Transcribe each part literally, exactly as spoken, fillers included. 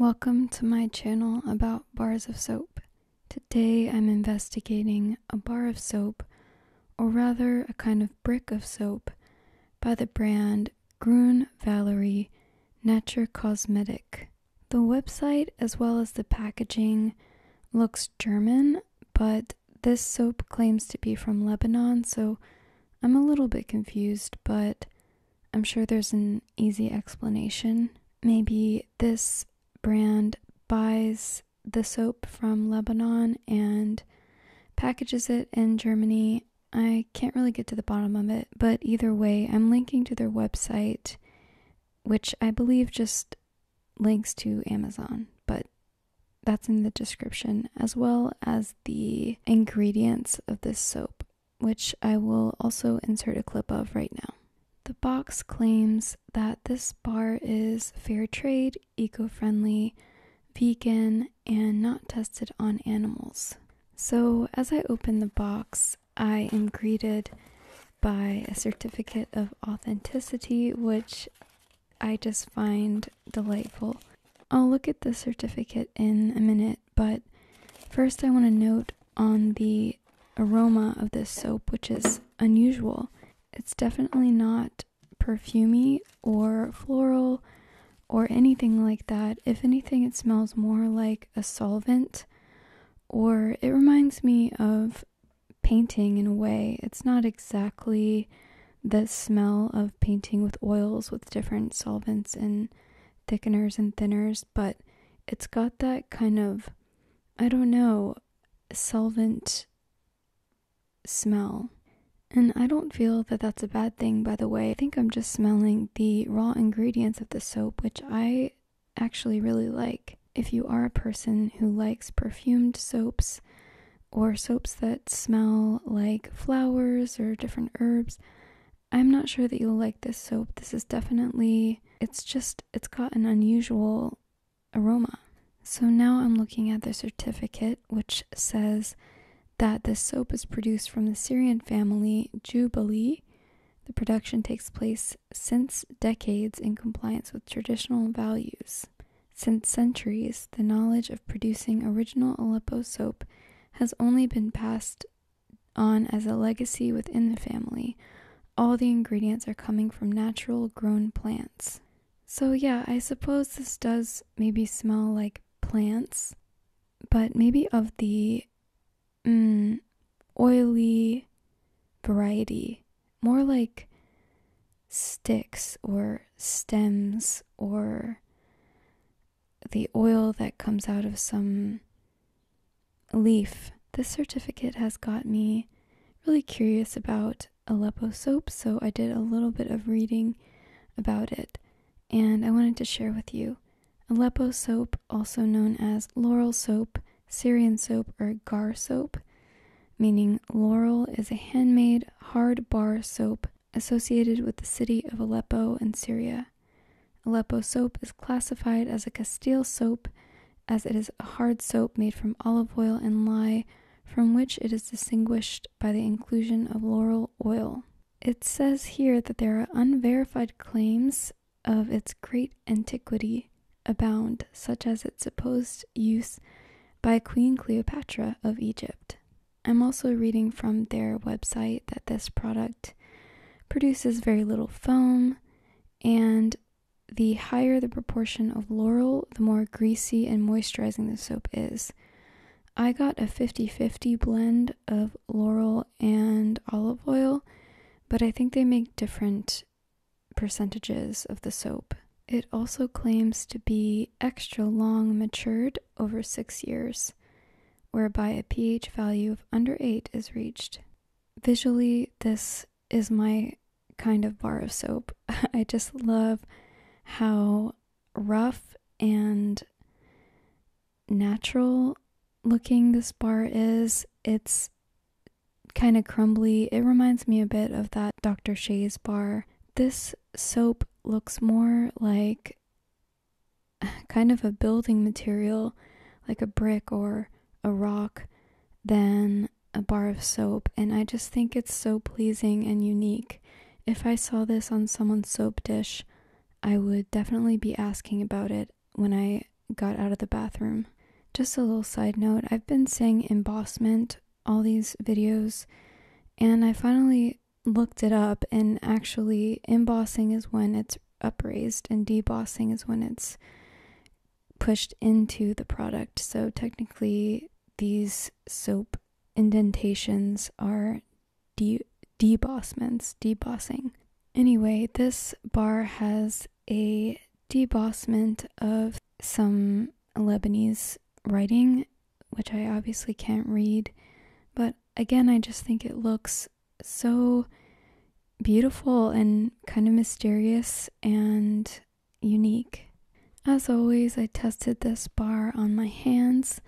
Welcome to my channel about bars of soap. Today I'm investigating a bar of soap, or rather a kind of brick of soap, by the brand Grüne Valerie Naturkosmetik. The website as well as the packaging looks German, but this soap claims to be from Lebanon, so I'm a little bit confused, but I'm sure there's an easy explanation. Maybe this brand buys the soap from Lebanon and packages it in Germany. I can't really get to the bottom of it, but either way, I'm linking to their website, which I believe just links to Amazon, but that's in the description, as well as the ingredients of this soap, which I will also insert a clip of right now. The box claims that this bar is fair trade, eco-friendly, vegan, and not tested on animals. So as I open the box, I am greeted by a certificate of authenticity, which I just find delightful. I'll look at the certificate in a minute, but first I want to note on the aroma of this soap, which is unusual. It's definitely not perfumey or floral or anything like that. If anything, it smells more like a solvent, or it reminds me of painting in a way. It's not exactly the smell of painting with oils, with different solvents and thickeners and thinners, but it's got that kind of, I don't know, solvent smell. And I don't feel that that's a bad thing, by the way. I think I'm just smelling the raw ingredients of the soap, which I actually really like. If you are a person who likes perfumed soaps, or soaps that smell like flowers or different herbs, I'm not sure that you'll like this soap. This is definitely, it's just, it's got an unusual aroma. So now I'm looking at the certificate, which says that this soap is produced from the Syrian family Jubaili. The production takes place since decades in compliance with traditional values. Since centuries, the knowledge of producing original Aleppo soap has only been passed on as a legacy within the family. All the ingredients are coming from natural grown plants. So yeah, I suppose this does maybe smell like plants, but maybe of the Mm, oily variety, more like sticks or stems or the oil that comes out of some leaf. This certificate has got me really curious about Aleppo soap, so I did a little bit of reading about it, and I wanted to share with you. Aleppo soap, also known as laurel soap, Syrian soap, or gar soap, meaning laurel, is a handmade hard bar soap associated with the city of Aleppo in Syria. Aleppo soap is classified as a Castile soap, as it is a hard soap made from olive oil and lye, from which it is distinguished by the inclusion of laurel oil. It says here that there are unverified claims of its great antiquity abound, such as its supposed use by Queen Cleopatra of Egypt. I'm also reading from their website that this product produces very little foam, and the higher the proportion of laurel, the more greasy and moisturizing the soap is. I got a fifty fifty blend of laurel and olive oil, but I think they make different percentages of the soap. It also claims to be extra long matured over six years, whereby a pH value of under eight is reached. Visually, this is my kind of bar of soap. I just love how rough and natural looking this bar is. It's kind of crumbly. It reminds me a bit of that Doctor Shea's bar. This soap looks more like kind of a building material, like a brick or a rock, than a bar of soap, and I just think it's so pleasing and unique. If I saw this on someone's soap dish, I would definitely be asking about it when I got out of the bathroom. Just a little side note, I've been saying embossment all these videos, and I finally looked it up, and actually embossing is when it's upraised and debossing is when it's pushed into the product. So technically these soap indentations are de debossments, debossing. Anyway, this bar has a debossment of some Lebanese writing, which I obviously can't read, but again, I just think it looks so beautiful and kind of mysterious and unique. As always, I tested this bar on my hands,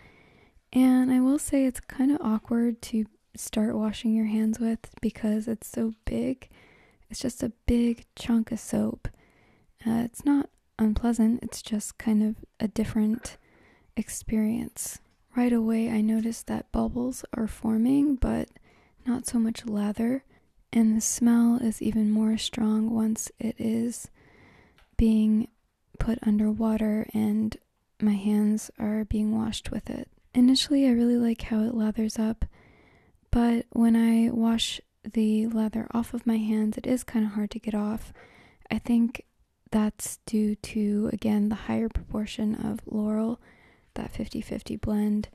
and I will say it's kind of awkward to start washing your hands with because it's so big. It's just a big chunk of soap. Uh, it's not unpleasant, it's just kind of a different experience. Right away, I noticed that bubbles are forming, but not so much lather. And the smell is even more strong once it is being put under water and my hands are being washed with it. Initially, I really like how it lathers up, but when I wash the lather off of my hands, it is kind of hard to get off. I think that's due to, again, the higher proportion of laurel, that fifty fifty blend,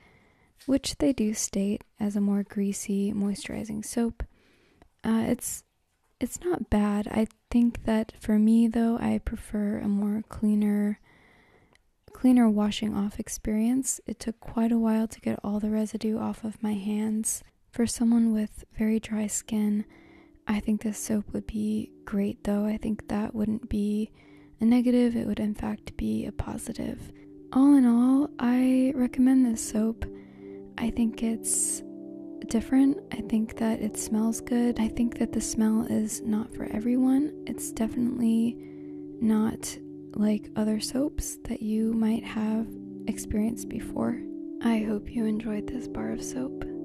which they do state as a more greasy, moisturizing soap. Uh, it's it's not bad. I think that for me though, I prefer a more cleaner, cleaner washing off experience. It took quite a while to get all the residue off of my hands. For someone with very dry skin, I think this soap would be great though. I think that wouldn't be a negative, it would in fact be a positive. All in all, I recommend this soap. I think it's different. I think that it smells good. I think that the smell is not for everyone. It's definitely not like other soaps that you might have experienced before. I hope you enjoyed this bar of soap.